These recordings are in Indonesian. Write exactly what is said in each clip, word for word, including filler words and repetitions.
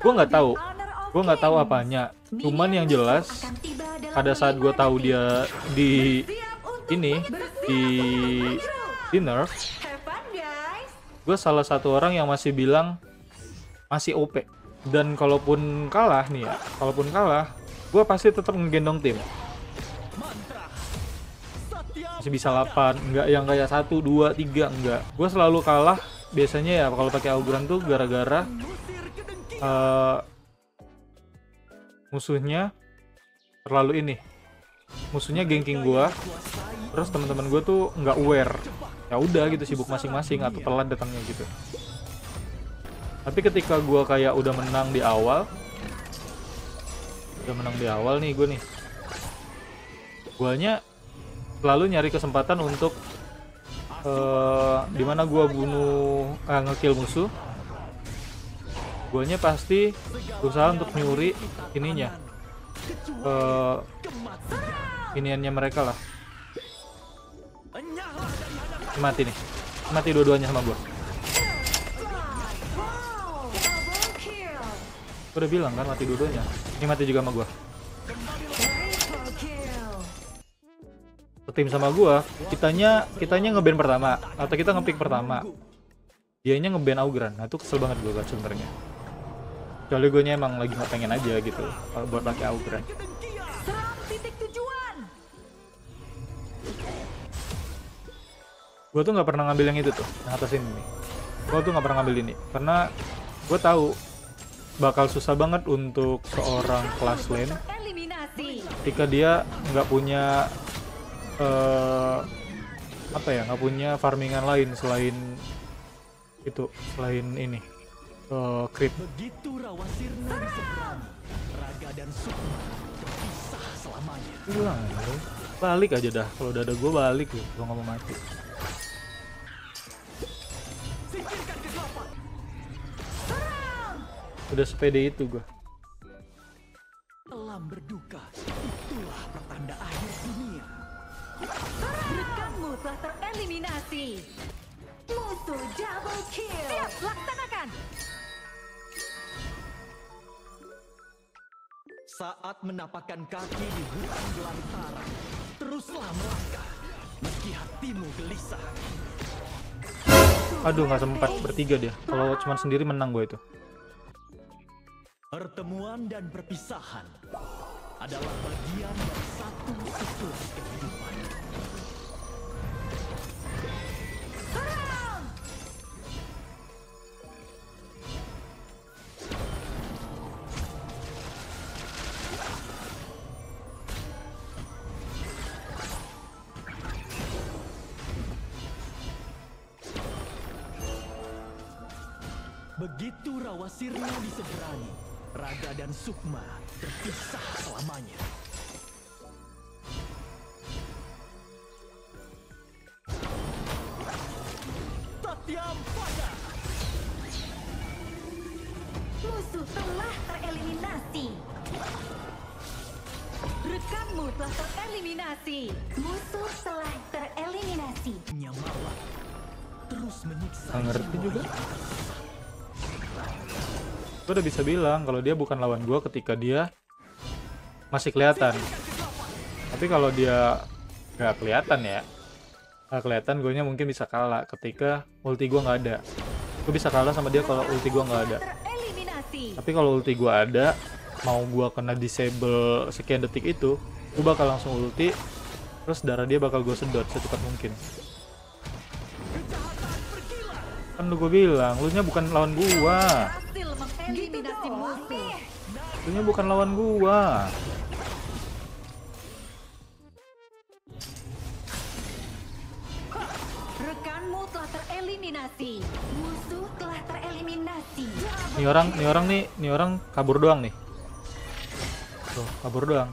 Gue nggak tahu, gue nggak tahu apanya. Cuman yang jelas pada saat gue tahu dia di ini di dinner, gue salah satu orang yang masih bilang masih O P. Dan kalaupun kalah nih ya, kalaupun kalah, gue pasti tetap ngegendong tim. Masih bisa delapan, enggak yang kayak satu, dua, tiga, enggak. Gue selalu kalah biasanya ya kalau pakai AUGRAN tuh gara-gara uh, musuhnya terlalu ini. Musuhnya gengking gue, terus teman-teman gue tuh nggak aware. Ya udah gitu, sibuk masing-masing atau telat datangnya gitu. Tapi ketika gue kayak udah menang di awal, udah menang di awal nih gue nih. Guanya lalu nyari kesempatan untuk uh, dimana gua bunuh uh, ngekill musuh, guanya pasti berusaha untuk nyuri ininya, uh, iniannya mereka lah. Mati nih, mati dua-duanya sama gua. Gua udah bilang kan mati dua-duanya, ini mati juga sama gua. Tim sama gua, kitanya kitanya ngeband pertama atau kita ngepick pertama, dianya ngeband AUGRAN. Nah itu kesel banget gua sebenarnya. Kecuali gua emang lagi nggak pengen aja gitu buat pakai AUGRAN. Gua tuh nggak pernah ngambil yang itu tuh, yang atas ini nih. Gua tuh nggak pernah ngambil ini karena gua tahu bakal susah banget untuk seorang class lane ketika dia nggak punya Uh, apa ya, nggak punya farmingan lain selain itu, selain ini uh, crit. Ulang, balik aja dah. Kalau udah ada gue balik loh, gue nggak mau mati. Udah sepede itu gue. Telam berduka, itulah pertanda akhir dunia. Rekanmu telah tereliminasi. Musuh double kill. Siap, laksanakan. Saat menapakkan kaki di hutan belantara, teruslah melangkah meski hatimu gelisah. Aduh, nggak sempat bertiga dia. Kalau cuma sendiri menang gue itu. Pertemuan dan perpisahan adalah bagian dari satu siklus kehidupan. Begitu Rawasirna diseberangi, raga dan sukma terpisah selamanya. Satyam pada. Musuh telah tereliminasi. Rekanmu telah tereliminasi. Musuh telah tereliminasi. Nyamala terus menyiksa. Ngerti juga. Gue udah bisa bilang kalau dia bukan lawan gue ketika dia masih kelihatan, tapi kalau dia nggak kelihatan ya nggak kelihatan, gue nya mungkin bisa kalah ketika ulti gue nggak ada. Gue bisa kalah sama dia kalau ulti gue nggak ada, tapi kalau ulti gue ada, mau gue kena disable sekian detik itu, gue bakal langsung ulti, terus darah dia bakal gue sedot secepat mungkin. Kan lu gue bilang, lu nya bukan lawan gua. Lu nya bukan lawan gua. Rekanmu telah tereliminasi. Musuh telah tereliminasi. Nih orang, nih orang nih, nih orang kabur doang nih. Tuh, kabur doang.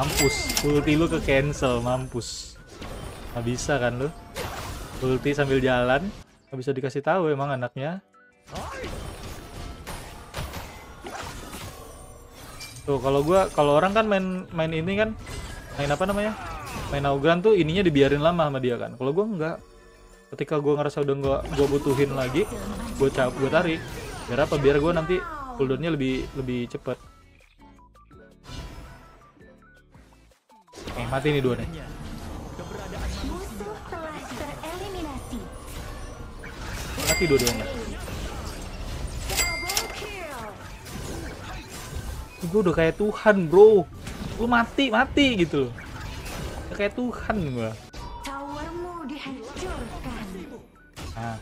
Mampus, ulti lu ke cancel, mampus. Nggak bisa kan lu? Ulti sambil jalan. Nggak bisa dikasih tahu emang anaknya. Tuh kalau gua, kalau orang kan main main ini kan, main apa namanya, main AUGRAN tuh ininya dibiarin lama sama dia kan. Kalau gua enggak, ketika gua ngerasa udah gua, gua butuhin lagi, gua cap, gua tarik. Biar apa? Biar gua nanti cooldownnya lebih lebih cepat. Eh, mati nih dua nih. Mati dua-duanya. Gue udah kayak Tuhan, bro. Gue mati, mati gitu. Udah kayak Tuhan gue. Nah.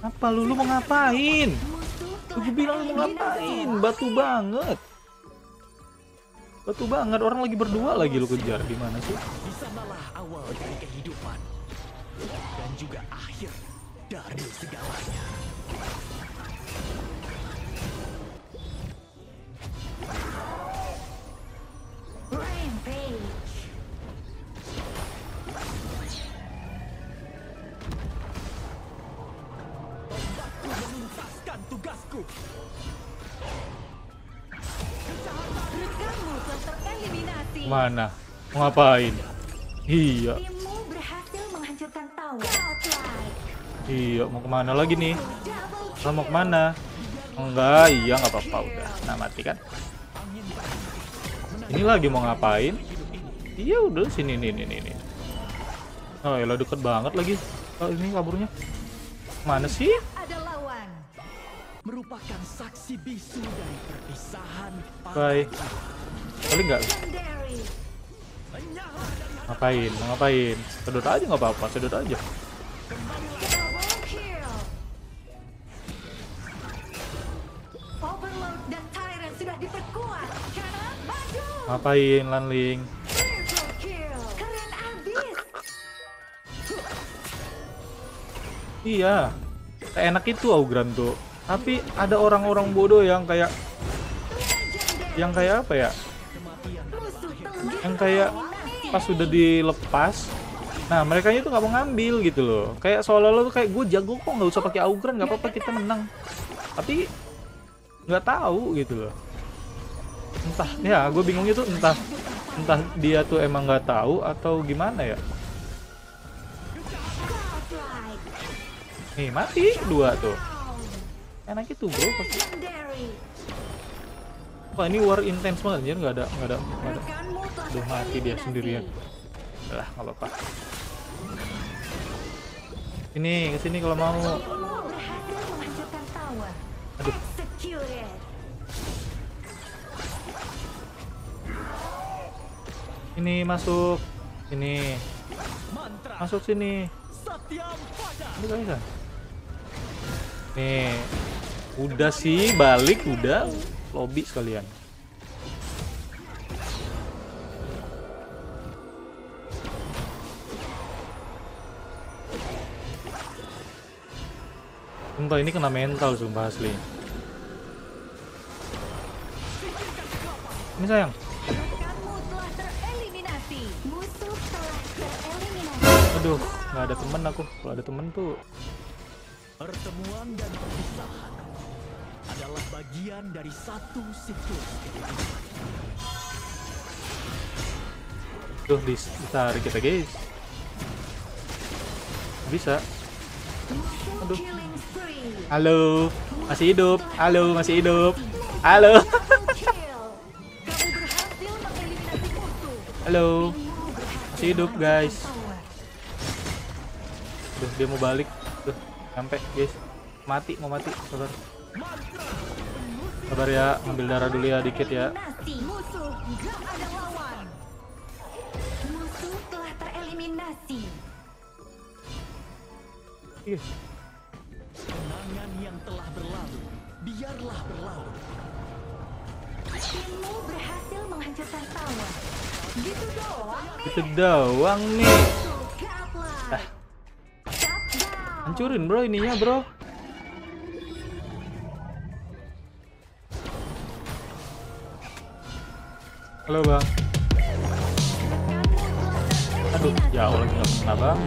Apa lu, lu mau ngapain? Gue bilang lu mau ngapain? Batu banget. Batu banget, orang lagi berdua lagi lu kejar. Gimana sih? Di sanalah awal dari kehidupan dan juga akhir dari segalanya. Menuntaskan tugasku. Mana? Ngapain? Iya. Iya, mau kemana lagi nih? Kalau mau kemana? Enggak, iya nggak apa-apa udah. Nah mati kan? Ini lagi mau ngapain? Iya udah sini nih nih nih. Oh ya lo deket banget lagi. Oh ini kaburnya. Mana sih? Merupakan saksi bisu dari perpisahan. Bye. Kali nggak? Ngapain? Ngapain? Sedot aja nggak apa-apa. Sedot aja. Ngapain Lanling? Iya. Enak itu Augran tuh. Tapi ada orang-orang bodoh yang kayak yang kayak apa ya? Yang kayak pas sudah dilepas, nah mereka itu nggak mau ngambil gitu loh. Kayak seolah-olah tuh kayak gue jago kok, nggak usah pakai Augran, nggak apa-apa kita menang. Tapi nggak tahu gitu loh. Entah ya, gue bingungnya tuh entah entah dia tuh emang nggak tahu atau gimana ya. Nih mati dua tuh. Enak itu bro pasti. Wah ini war intense banget, jadi nggak ada nggak ada nggak ada. Udah mati dia sendirian. Lah nggak apa-apa. Ini kesini kalau mau. Aduh. Ini masuk, ini masuk sini. Ini kan? Nih, udah sih balik udah. Lobby sekalian. Entah ini kena mental sumpah asli. Ini sayang. Aduh, nggak ada temen aku. Kalau ada temen tuh. Pertemuan dan perpisahan adalah bagian dari satu siklus. Duh, ditarik kita guys. Bisa. Aduh. Halo, masih hidup. Halo, masih hidup. Halo. Halo, masih hidup guys. Duh, dia mau balik. Duh, sampai guys. Mati, mau mati. Sabar. Sabar ya, ambil darah dulu ya dikit ya. Musuh telah tereliminasi. Ih. Kenangan yang telah berlalu, biarlah berlalu. Timmu berhasil menghancurkan tower. Gitu doang nih. Gitu doang nih. Ah. Hancurin bro ininya bro. Halo bang. Aduh, ya Allah nggak pernah bang.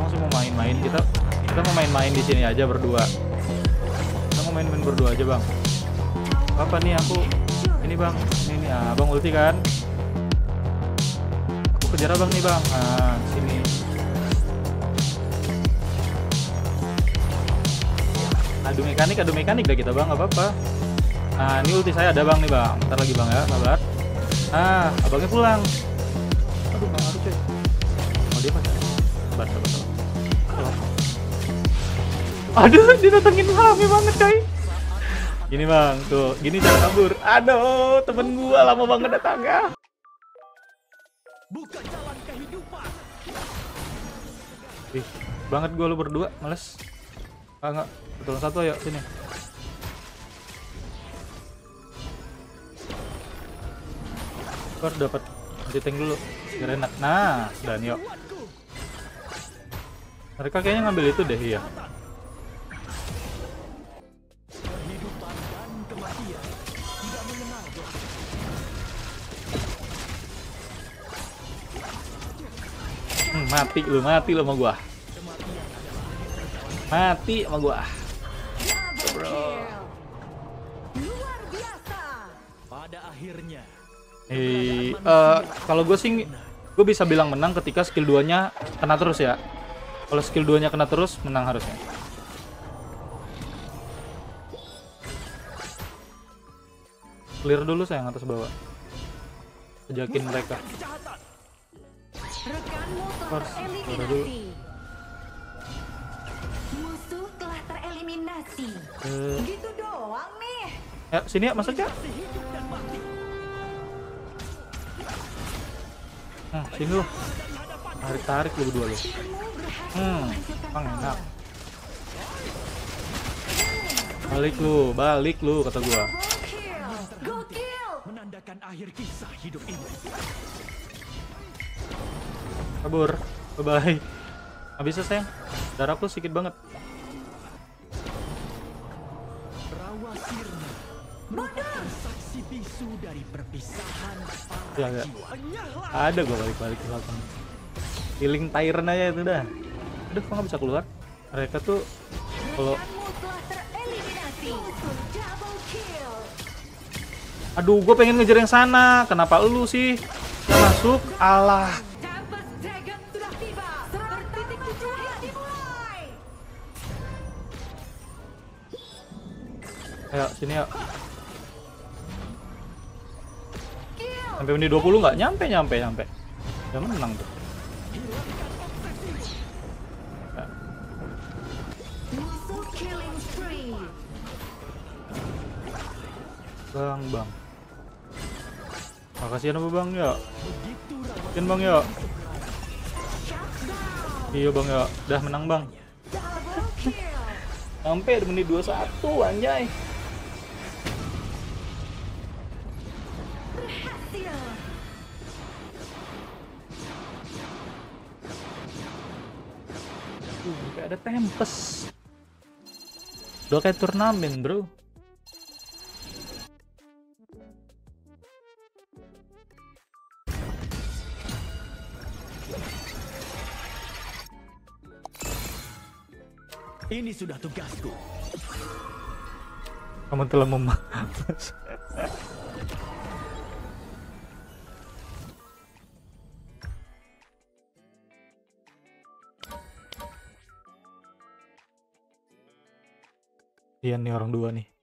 Langsung mau main-main kita, kita mau main-main di sini aja berdua. Kita mau main-main berdua aja bang. Apa nih aku? Ini bang, ini, ini abang ulti kan? Aku kejar abang nih bang. Nah, sini. Adu mekanik, adu mekanik dah kita bang, nggak apa-apa. Nah, ini ulti saya ada bang nih bang. Ntar lagi bang ya, sabar. Ah, abangnya pulang. Aduh, bang aduh cuy. Mau oh, dia apa? Sabar, sabar, sabar. Aduh, didatengin rame banget cuy. Gini bang, tuh, gini cara kabur. Aduh, temen gua lama banget datangnya. Buka jalan kehidupan. Ih, banget gua lu berdua, males. Ah enggak, betul satu ayo sini. Kor dapat anti-tank dulu, biar enak. Nah, dan yuk. Mereka kayaknya ngambil itu deh ya. Hmm, mati lu, mati lu sama gua. Mati sama gua. Bro. Luar biasa. Pada akhirnya. Eh, uh, kalau gue sih gue bisa bilang menang ketika skill dua-nya kena terus ya. Kalau skill dua-nya kena terus menang harusnya. Clear dulu sayang atas bawah. Ajakin mereka. Harus dulu. Musuh telah tereliminasi. Uh. Gitu doang nih. Ya, sini ya masuk ya. Nah, sini lu. Tarik-tarik lu berdua lu. Hmm, bang enak. Balik lu, balik lu kata gua. Menandakan akhir kisah hidup ini. Kabur. Bye-bye. Nggak bisa sayang. Darah aku sedikit banget. Saksi bisu dari perpisahan para jiwa. Ada gua balik-balik ke belakang. Healing Tyrant aja itu dah. Aduh, kok nggak bisa keluar? Mereka tuh kalau aduh, gue pengen ngejar yang sana. Kenapa lu sih? Nggak masuk. Alah. Ayo, sini yuk. Sampai menit dua puluh nggak? Nyampe, nyampe, nyampe. Udah menang tuh. Ya. Bang, bang. Makasih apa bang ya? Mungkin bang ya? Iya bang ya. Udah menang bang. Sampai menit dua puluh satu, anjay. Sampai ada Tempest. Udah kayak turnamen bro. Ini sudah tugasku. Kamu telah memaafkan. Iya nih orang dua nih.